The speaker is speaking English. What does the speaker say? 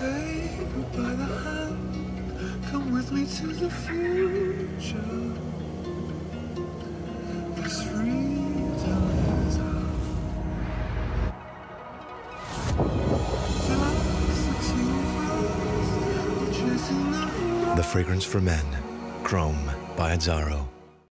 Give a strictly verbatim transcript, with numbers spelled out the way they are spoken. Baby by the hand, come with me to the future. This freedom is ours. The Fragrance for Men, Chrome by Azzaro.